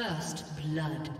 First blood.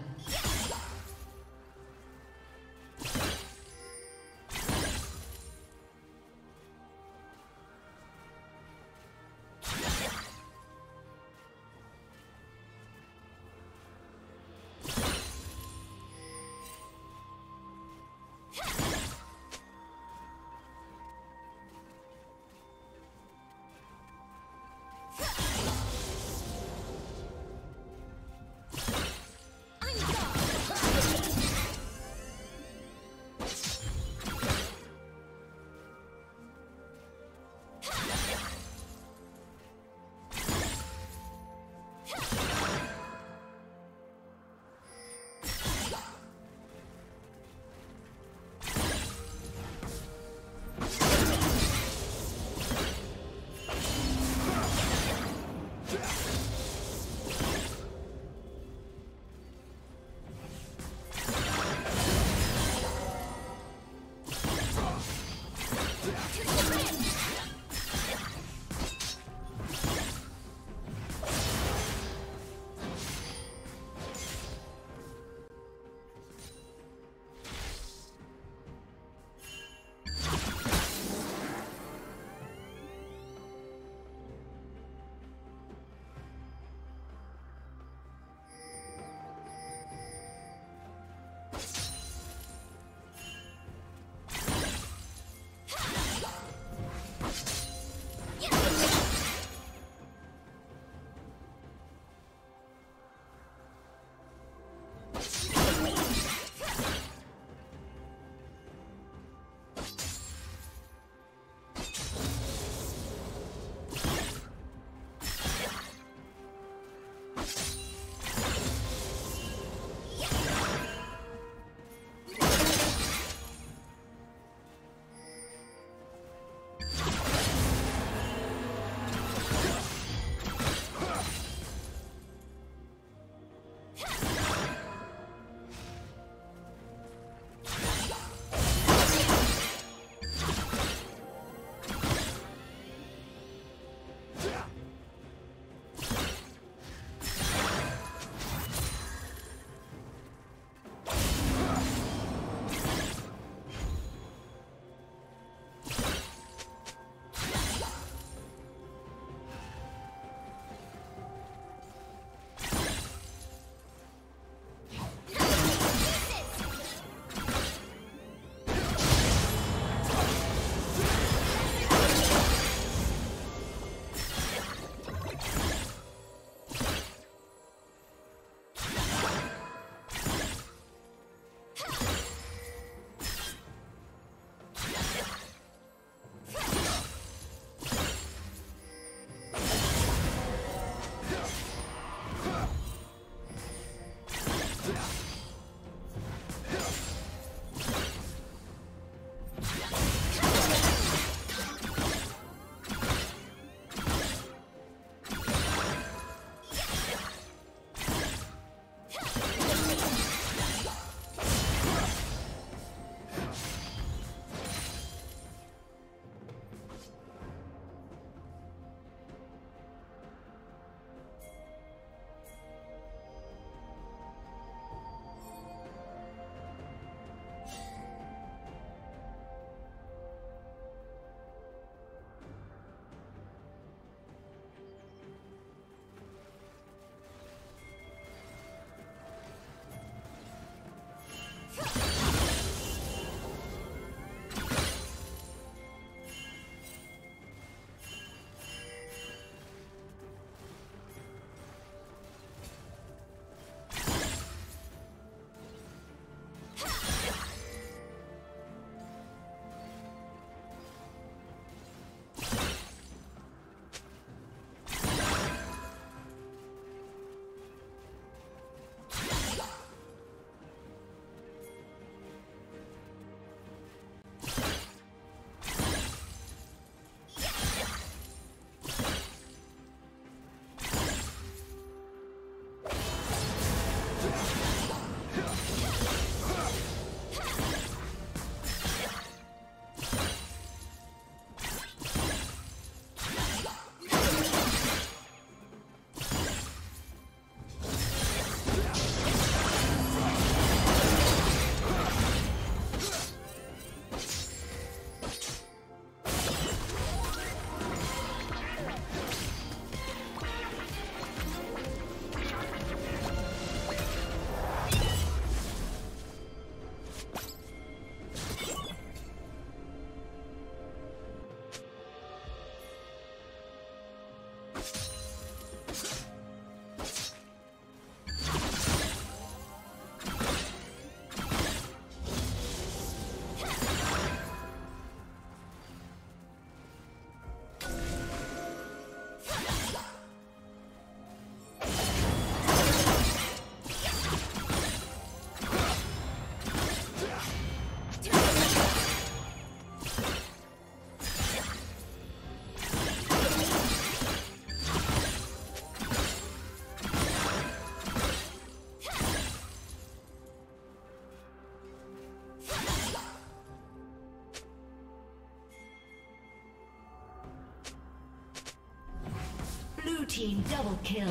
team double kill.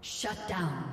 Shut down.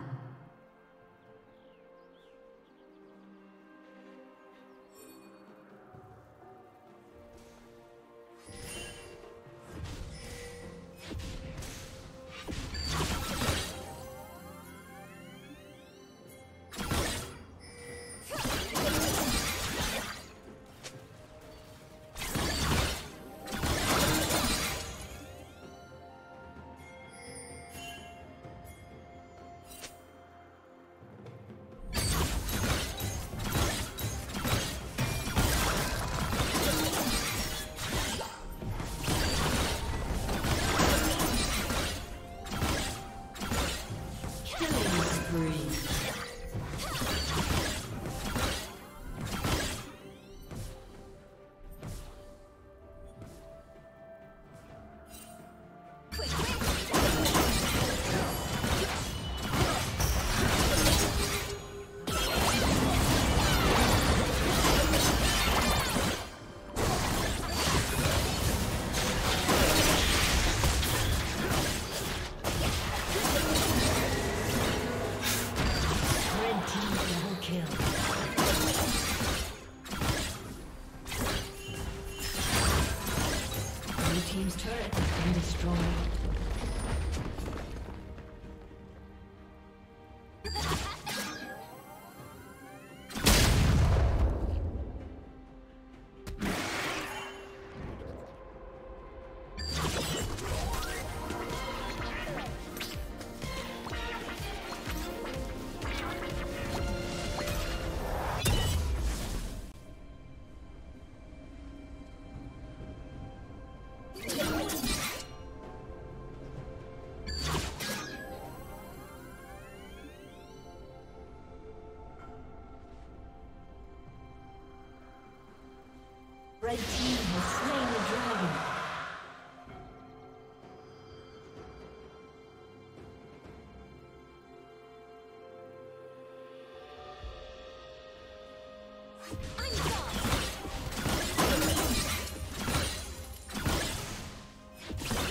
Red team has slain the dragon.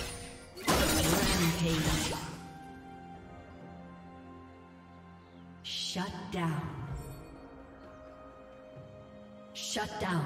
Rampage. Shut down. Shut down.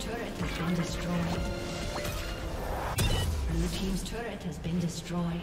team's turret has been destroyed. Blue team's turret has been destroyed.